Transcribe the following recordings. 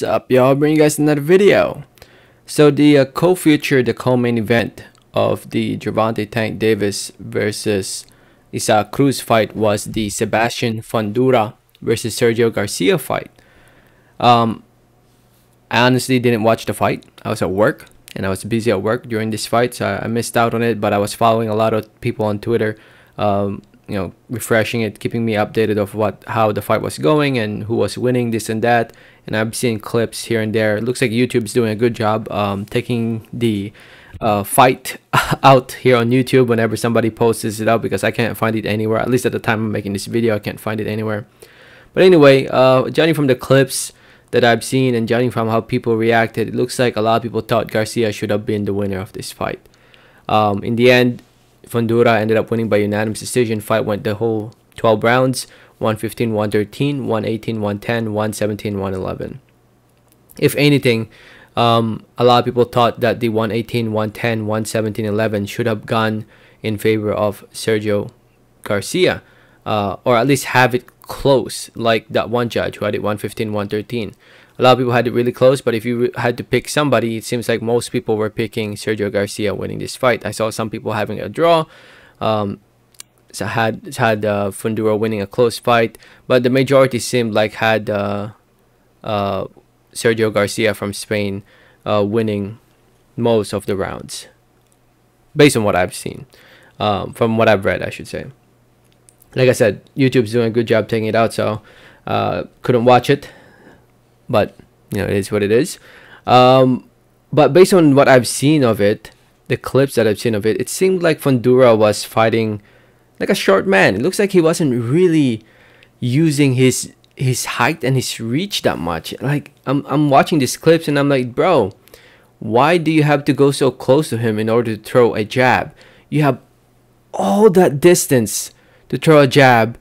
What's up, y'all? Bring you guys another video. So the co-main event of the Gervonta Tank Davis versus Isaac Cruz fight was the Sebastian Fundora versus Sergio Garcia fight. I honestly didn't watch the fight. I was at work, and I was busy at work during this fight, so I missed out on it. But I was following a lot of people on Twitter, you know, refreshing it, keeping me updated of how the fight was going and who was winning, this and that. And I've seen clips here and there. It looks like YouTube's doing a good job taking the fight out here on YouTube whenever somebody posts it out, because I can't find it anywhere. At least at the time I'm making this video, I can't find it anywhere. But anyway, judging from the clips that I've seen and judging from how people reacted, it looks like a lot of people thought Garcia should have been the winner of this fight. In the end, Fundora ended up winning by unanimous decision. Fight went the whole 12 rounds, 115, 113, 118, 110, 117, 111. If anything, a lot of people thought that the 118, 110, 117, 11 should have gone in favor of Sergio Garcia, or at least have it close, like that one judge who had it 115, 113. A lot of people had it really close, but if you had to pick somebody, it seems like most people were picking Sergio Garcia winning this fight. I saw some people having a draw, so had Fundora winning a close fight, but the majority seemed like had Sergio Garcia from Spain winning most of the rounds, based on what I've seen, from what I've read, I should say. Like I said, YouTube's doing a good job taking it out, so couldn't watch it. But, you know, it is what it is. But based on what I've seen of it, the clips that I've seen of it, it seemed like Fundora was fighting like a short man. It looks like he wasn't really using his height and his reach that much. Like, I'm watching these clips and I'm like, bro, why do you have to go so close to him in order to throw a jab? You have all that distance to throw a jab,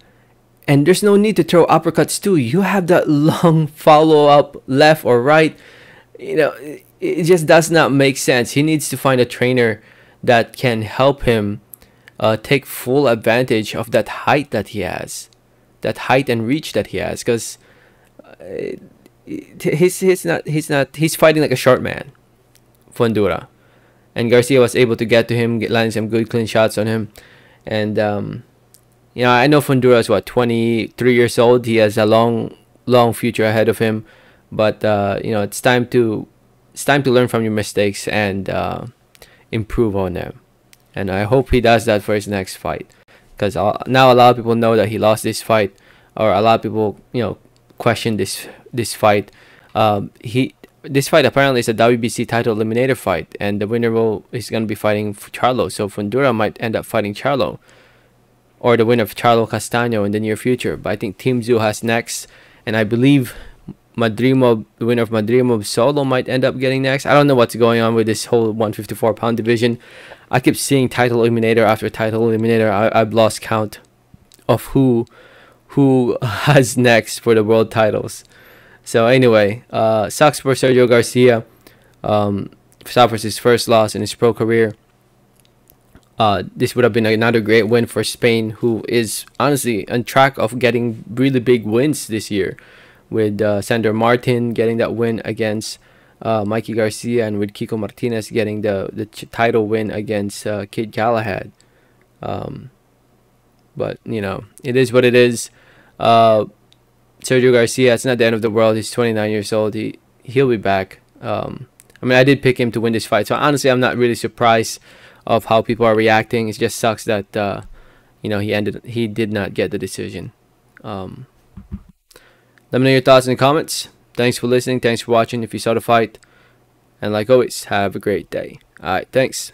and there's no need to throw uppercuts too. You have that long follow-up left or right. You know, it just does not make sense. He needs to find a trainer that can help him take full advantage of that height that he has, that height and reach that he has. Because he's fighting like a short man, Fundora, and Garcia was able to get to him, landing some good clean shots on him, and. You know, I know Fundora is, what, 23 years old. He has a long future ahead of him. But, you know, it's time to learn from your mistakes and improve on them. And I hope he does that for his next fight. Because now a lot of people know that he lost this fight. Or a lot of people, you know, question this fight. This fight apparently is a WBC title eliminator fight. And the winner is going to be fighting Charlo. So Fundora might end up fighting Charlo, or the winner of Charlo Castaño in the near future. But I think Team Zoo has next, and I believe Madrimo, the winner of Madrimo Solo, might end up getting next. I don't know what's going on with this whole 154-pound division. I keep seeing title eliminator after title eliminator. I've lost count of who has next for the world titles. So anyway, sucks for Sergio Garcia. Suffers his first loss in his pro career. This would have been another great win for Spain, who is honestly on track of getting really big wins this year, with Sander Martin getting that win against Mikey Garcia, and with Kiko Martinez getting the title win against Kid Galahad. But, you know, it is what it is. Sergio Garcia, it's not the end of the world. He's 29 years old. He'll be back. I mean, I did pick him to win this fight, so honestly, I'm not really surprised of how people are reacting. It just sucks that you know, he did not get the decision. Let me know your thoughts in the comments. Thanks for listening. Thanks for watching. If you saw the fight, and like always, have a great day. All right, thanks.